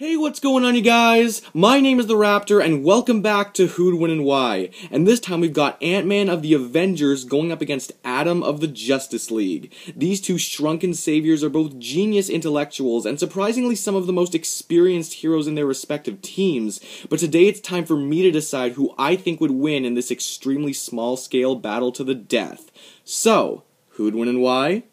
Hey, what's going on, you guys? My name is the Raptor, and welcome back to Who'd Win and Why. And this time we've got Ant-Man of the Avengers going up against Atom of the Justice League. These two shrunken saviors are both genius intellectuals, and surprisingly some of the most experienced heroes in their respective teams. But today it's time for me to decide who I think would win in this extremely small-scale battle to the death. So, who'd win and why?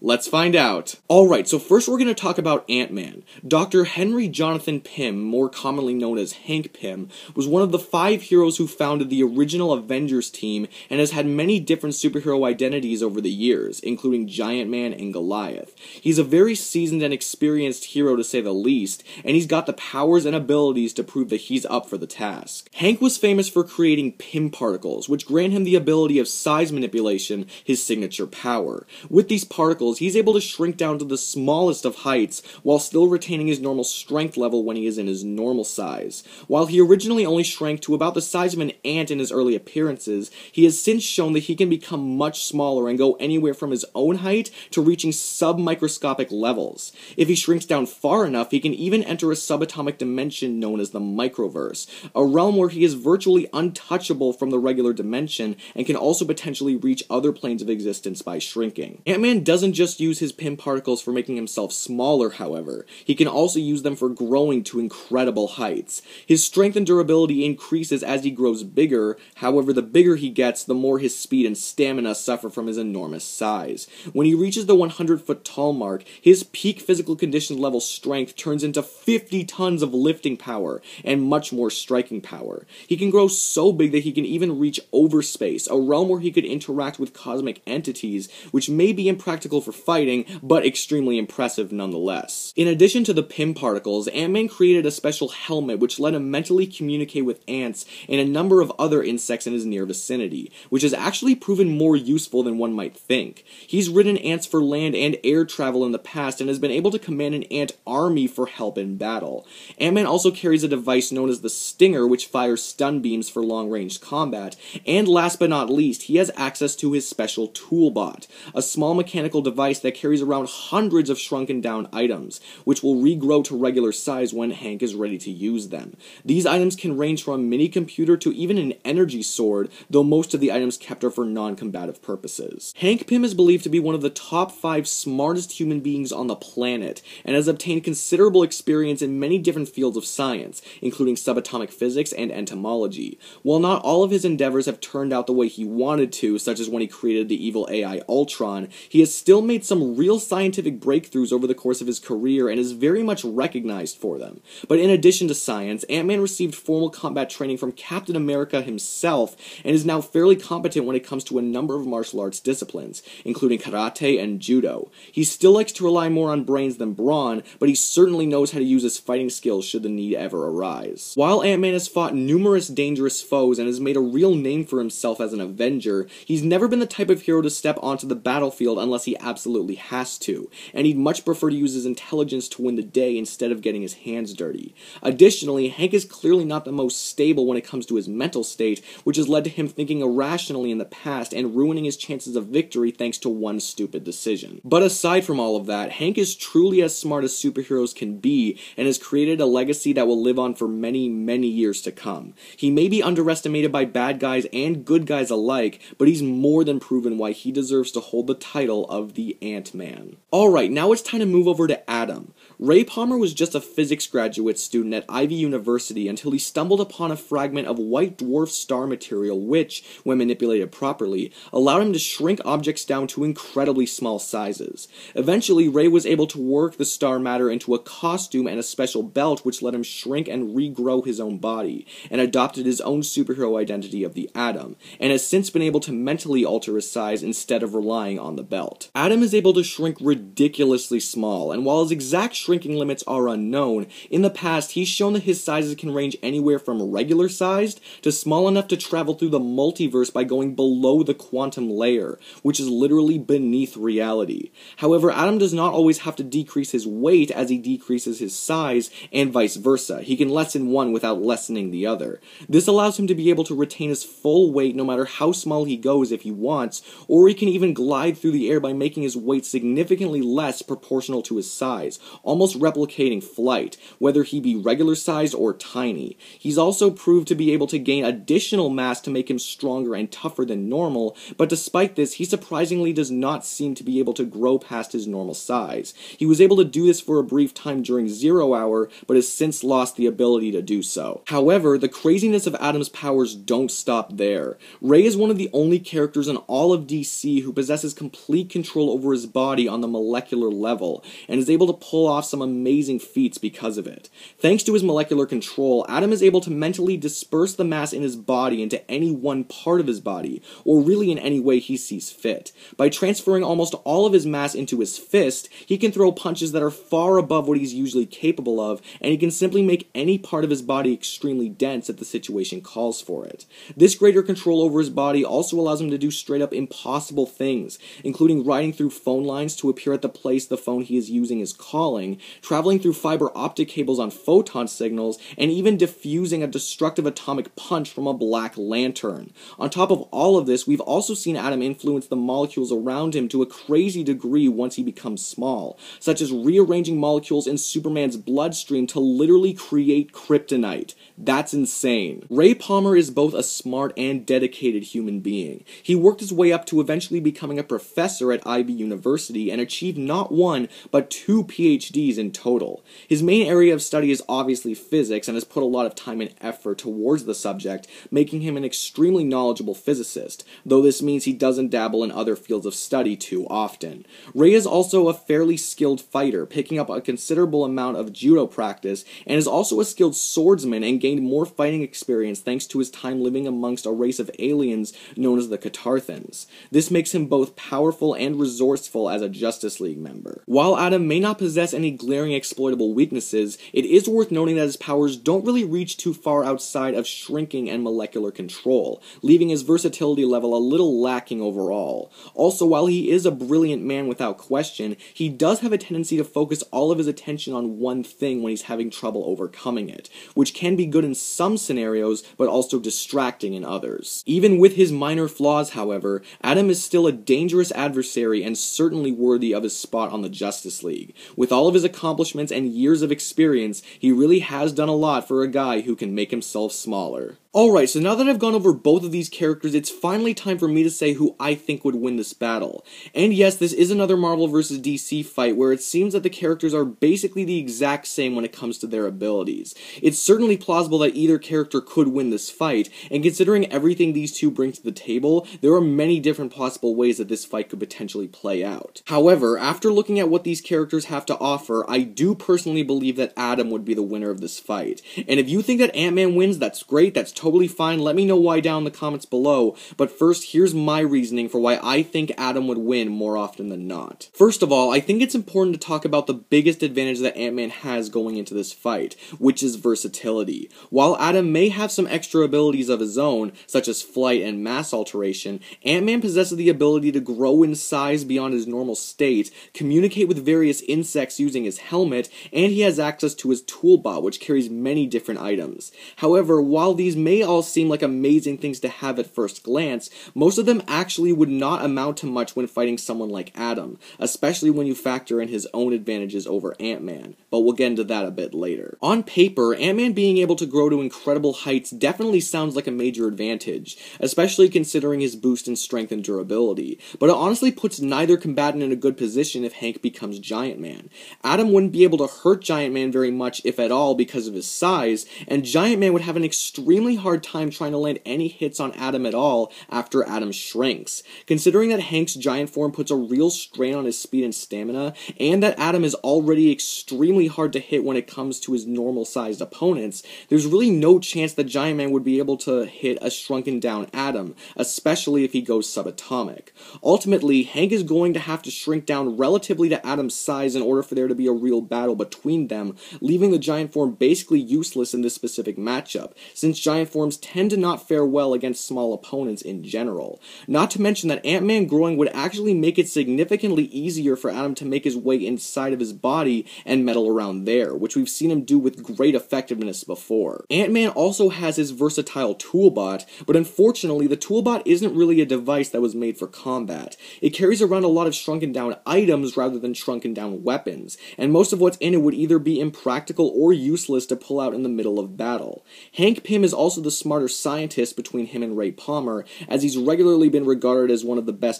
Let's find out. Alright, so first we're going to talk about Ant-Man. Dr. Henry Jonathan Pym, more commonly known as Hank Pym, was one of the 5 heroes who founded the original Avengers team and has had many different superhero identities over the years, including Giant Man and Goliath. He's a very seasoned and experienced hero, to say the least, and he's got the powers and abilities to prove that he's up for the task. Hank was famous for creating Pym Particles, which grant him the ability of size manipulation, his signature power. With these particles, he's able to shrink down to the smallest of heights while still retaining his normal strength level when he is in his normal size. While he originally only shrank to about the size of an ant in his early appearances, he has since shown that he can become much smaller and go anywhere from his own height to reaching sub-microscopic levels. If he shrinks down far enough, he can even enter a subatomic dimension known as the Microverse, a realm where he is virtually untouchable from the regular dimension and can also potentially reach other planes of existence by shrinking. Ant-Man doesn't just use his Pym Particles for making himself smaller, however. He can also use them for growing to incredible heights. His strength and durability increases as he grows bigger, however the bigger he gets, the more his speed and stamina suffer from his enormous size. When he reaches the 100-foot tall mark, his peak physical condition level strength turns into 50 tons of lifting power, and much more striking power. He can grow so big that he can even reach overspace, a realm where he could interact with cosmic entities, which may be impractical for fighting, but extremely impressive nonetheless. In addition to the Pym Particles, Ant-Man created a special helmet which let him mentally communicate with ants and a number of other insects in his near vicinity, which has actually proven more useful than one might think. He's ridden ants for land and air travel in the past and has been able to command an ant army for help in battle. Ant-Man also carries a device known as the Stinger, which fires stun beams for long-range combat, and last but not least, he has access to his special Toolbot, a small mechanical device that carries around hundreds of shrunken down items, which will regrow to regular size when Hank is ready to use them. These items can range from a mini computer to even an energy sword, though most of the items kept are for non-combative purposes. Hank Pym is believed to be one of the top 5 smartest human beings on the planet, and has obtained considerable experience in many different fields of science, including subatomic physics and entomology. While not all of his endeavors have turned out the way he wanted to, such as when he created the evil AI Ultron, he has still made some real scientific breakthroughs over the course of his career and is very much recognized for them. But in addition to science, Ant-Man received formal combat training from Captain America himself and is now fairly competent when it comes to a number of martial arts disciplines, including karate and judo. He still likes to rely more on brains than brawn, but he certainly knows how to use his fighting skills should the need ever arise. While Ant-Man has fought numerous dangerous foes and has made a real name for himself as an Avenger, he's never been the type of hero to step onto the battlefield unless he absolutely has to, and he'd much prefer to use his intelligence to win the day instead of getting his hands dirty. Additionally, Hank is clearly not the most stable when it comes to his mental state, which has led to him thinking irrationally in the past and ruining his chances of victory thanks to one stupid decision. But aside from all of that, Hank is truly as smart as superheroes can be, and has created a legacy that will live on for many, many years to come. He may be underestimated by bad guys and good guys alike, but he's more than proven why he deserves to hold the title of the Ant-Man. Alright, now it's time to move over to Atom. Ray Palmer was just a physics graduate student at Ivy University until he stumbled upon a fragment of white dwarf star material which, when manipulated properly, allowed him to shrink objects down to incredibly small sizes. Eventually, Ray was able to work the star matter into a costume and a special belt which let him shrink and regrow his own body, and adopted his own superhero identity of the Atom, and has since been able to mentally alter his size instead of relying on the belt. Atom is able to shrink ridiculously small, and while his exact shrinking limits are unknown, in the past he's shown that his sizes can range anywhere from regular-sized to small enough to travel through the multiverse by going below the quantum layer, which is literally beneath reality. However, Atom does not always have to decrease his weight as he decreases his size, and vice versa. He can lessen one without lessening the other. This allows him to be able to retain his full weight no matter how small he goes if he wants, or he can even glide through the air by making his weight significantly less proportional to his size, almost almost replicating flight, whether he be regular sized or tiny. He's also proved to be able to gain additional mass to make him stronger and tougher than normal, but despite this, he surprisingly does not seem to be able to grow past his normal size. He was able to do this for a brief time during Zero Hour, but has since lost the ability to do so. However, the craziness of Atom's powers don't stop there. Ray is one of the only characters in all of DC who possesses complete control over his body on the molecular level, and is able to pull off some amazing feats because of it. Thanks to his molecular control, Atom is able to mentally disperse the mass in his body into any one part of his body, or really in any way he sees fit. By transferring almost all of his mass into his fist, he can throw punches that are far above what he's usually capable of, and he can simply make any part of his body extremely dense if the situation calls for it. This greater control over his body also allows him to do straight up impossible things, including riding through phone lines to appear at the place the phone he is using is calling, traveling through fiber optic cables on photon signals, and even diffusing a destructive atomic punch from a black lantern. On top of all of this, we've also seen Atom influence the molecules around him to a crazy degree once he becomes small, such as rearranging molecules in Superman's bloodstream to literally create kryptonite. That's insane. Ray Palmer is both a smart and dedicated human being. He worked his way up to eventually becoming a professor at Ivy University and achieved not one, but 2 PhDs in total. His main area of study is obviously physics and has put a lot of time and effort towards the subject, making him an extremely knowledgeable physicist, though this means he doesn't dabble in other fields of study too often. Ray is also a fairly skilled fighter, picking up a considerable amount of judo practice, and is also a skilled swordsman and gained more fighting experience thanks to his time living amongst a race of aliens known as the Catarthans. This makes him both powerful and resourceful as a Justice League member. While Atom may not possess any glaring exploitable weaknesses, it is worth noting that his powers don't really reach too far outside of shrinking and molecular control, leaving his versatility level a little lacking overall. Also, while he is a brilliant man without question, he does have a tendency to focus all of his attention on one thing when he's having trouble overcoming it, which can be good in some scenarios, but also distracting in others. Even with his minor flaws, however, Atom is still a dangerous adversary and certainly worthy of his spot on the Justice League. With all of his accomplishments and years of experience, he really has done a lot for a guy who can make himself smaller. Alright, so now that I've gone over both of these characters, it's finally time for me to say who I think would win this battle. And yes, this is another Marvel vs. DC fight where it seems that the characters are basically the exact same when it comes to their abilities. It's certainly plausible that either character could win this fight, and considering everything these two bring to the table, there are many different possible ways that this fight could potentially play out. However, after looking at what these characters have to offer, I do personally believe that Atom would be the winner of this fight. And if you think that Ant-Man wins, that's great, that's totally fine, let me know why down in the comments below, but first, here's my reasoning for why I think Atom would win more often than not. First of all, I think it's important to talk about the biggest advantage that Ant-Man has going into this fight, which is versatility. While Atom may have some extra abilities of his own, such as flight and mass alteration, Ant-Man possesses the ability to grow in size beyond his normal state, communicate with various insects using his helmet, and he has access to his Toolbot, which carries many different items. However, while these may all seem like amazing things to have at first glance, most of them actually would not amount to much when fighting someone like Atom, especially when you factor in his own advantages over Ant-Man, but we'll get into that a bit later. On paper, Ant-Man being able to grow to incredible heights definitely sounds like a major advantage, especially considering his boost in strength and durability, but it honestly puts neither combatant in a good position if Hank becomes Giant Man. Atom wouldn't be able to hurt Giant Man very much, if at all, because of his size, and Giant Man would have an extremely hard time trying to land any hits on Atom at all after Atom shrinks. Considering that Hank's giant form puts a real strain on his speed and stamina, and that Atom is already extremely hard to hit when it comes to his normal sized opponents, there's really no chance that Giant Man would be able to hit a shrunken down Atom, especially if he goes subatomic. Ultimately, Hank is going to have to shrink down relatively to Atom's size in order for there to be a real battle between them, leaving the giant form basically useless in this specific matchup, since Giant Kryptonite forms tend to not fare well against small opponents in general. Not to mention that Ant-Man growing would actually make it significantly easier for Atom to make his way inside of his body and meddle around there, which we've seen him do with great effectiveness before. Ant-Man also has his versatile Toolbot, but unfortunately the Toolbot isn't really a device that was made for combat. It carries around a lot of shrunken down items rather than shrunken down weapons, and most of what's in it would either be impractical or useless to pull out in the middle of battle. Hank Pym is also the smarter scientist between him and Ray Palmer, as he's regularly been regarded as one of the best,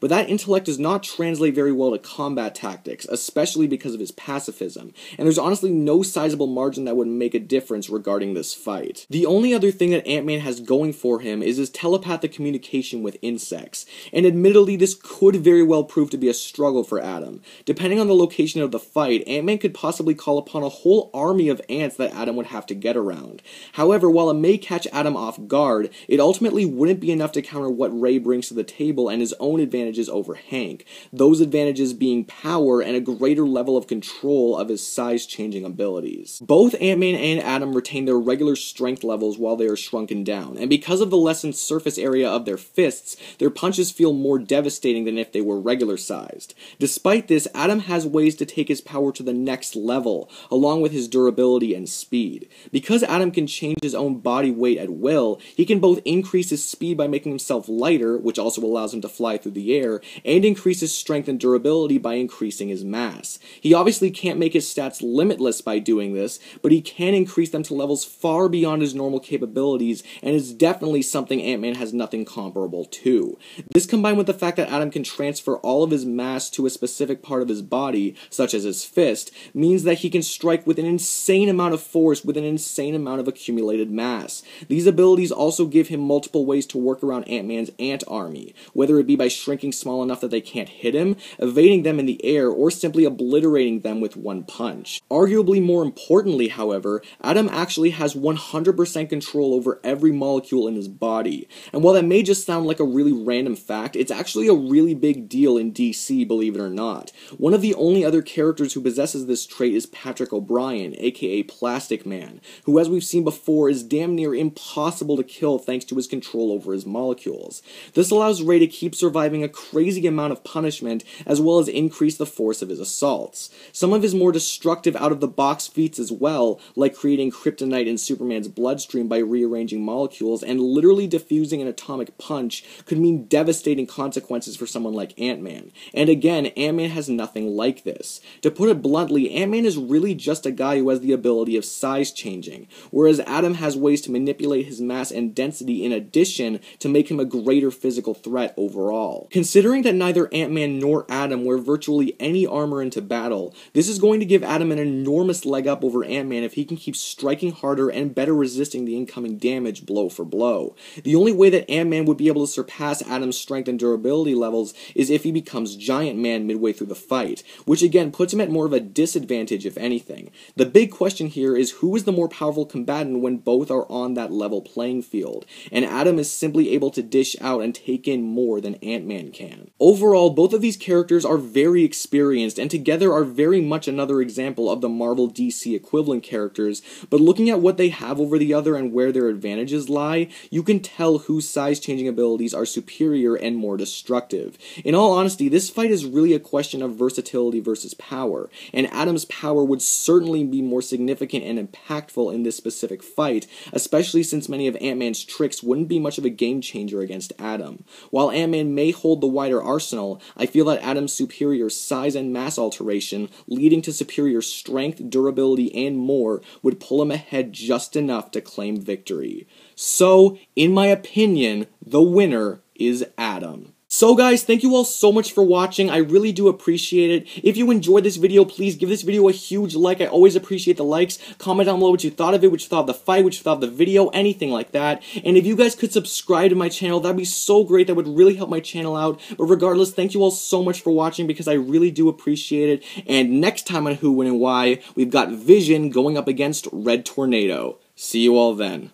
but that intellect does not translate very well to combat tactics, especially because of his pacifism, and there's honestly no sizable margin that would make a difference regarding this fight. The only other thing that Ant-Man has going for him is his telepathic communication with insects, and admittedly this could very well prove to be a struggle for Atom. Depending on the location of the fight, Ant-Man could possibly call upon a whole army of ants that Atom would have to get around. However, while it may catch Atom off guard, it ultimately wouldn't be enough to counter what Ray brings to the table and his own advantages over Hank, those advantages being power and a greater level of control of his size-changing abilities. Both Ant-Man and Atom retain their regular strength levels while they are shrunken down, and because of the lessened surface area of their fists, their punches feel more devastating than if they were regular sized. Despite this, Atom has ways to take his power to the next level, along with his durability and speed. Because Atom can change his own body weight at will, he can both increase his speed by making himself lighter, which also allows him to fly through the air, and increase his strength and durability by increasing his mass. He obviously can't make his stats limitless by doing this, but he can increase them to levels far beyond his normal capabilities, and is definitely something Ant-Man has nothing comparable to. This combined with the fact that Atom can transfer all of his mass to a specific part of his body, such as his fist, means that he can strike with an insane amount of force with an insane amount of accumulated mass. These abilities also give him multiple ways to work around Ant-Man's ant army, whether it be by shrinking small enough that they can't hit him, evading them in the air, or simply obliterating them with one punch. Arguably more importantly, however, Atom actually has 100% control over every molecule in his body, and while that may just sound like a really random fact, it's actually a really big deal in DC, believe it or not. One of the only other characters who possesses this trait is Patrick O'Brien, aka Plastic Man, who as we've seen before is damn near impossible to kill thanks to his control over his molecules. This allows Ray to keep surviving a crazy amount of punishment as well as increase the force of his assaults. Some of his more destructive out-of-the-box feats as well, like creating Kryptonite in Superman's bloodstream by rearranging molecules and literally diffusing an atomic punch, could mean devastating consequences for someone like Ant-Man. And again, Ant-Man has nothing like this. To put it bluntly, Ant-Man is really just a guy who has the ability of size changing, whereas Atom has ways to manipulate his mass and density in addition to make him a greater physical threat overall. Considering that neither Ant-Man nor Atom wear virtually any armor into battle, this is going to give Atom an enormous leg up over Ant-Man if he can keep striking harder and better resisting the incoming damage blow for blow. The only way that Ant-Man would be able to surpass Atom's strength and durability levels is if he becomes Giant Man midway through the fight, which again puts him at more of a disadvantage if anything. The big question here is who is the more powerful combatant when both are on that level playing field, and Atom is simply able to dish out and take in more than Ant-Man can. Overall, both of these characters are very experienced and together are very much another example of the Marvel DC equivalent characters, but looking at what they have over the other and where their advantages lie, you can tell whose size-changing abilities are superior and more destructive. In all honesty, this fight is really a question of versatility versus power, and Atom's power would certainly be more significant and impactful in this specific fight, especially since many of Ant-Man's tricks wouldn't be much of a game-changer against Atom. While Ant-Man may hold the wider arsenal, I feel that Atom's superior size and mass alteration, leading to superior strength, durability, and more, would pull him ahead just enough to claim victory. So, in my opinion, the winner is Atom. So guys, thank you all so much for watching. I really do appreciate it. If you enjoyed this video, please give this video a huge like. I always appreciate the likes. Comment down below what you thought of it, what you thought of the fight, what you thought of the video, anything like that. And if you guys could subscribe to my channel, that'd be so great. That would really help my channel out. But regardless, thank you all so much for watching because I really do appreciate it. And next time on Who, When, and Why, we've got Vision going up against Red Tornado. See you all then.